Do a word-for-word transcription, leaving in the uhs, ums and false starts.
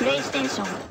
PlayStation。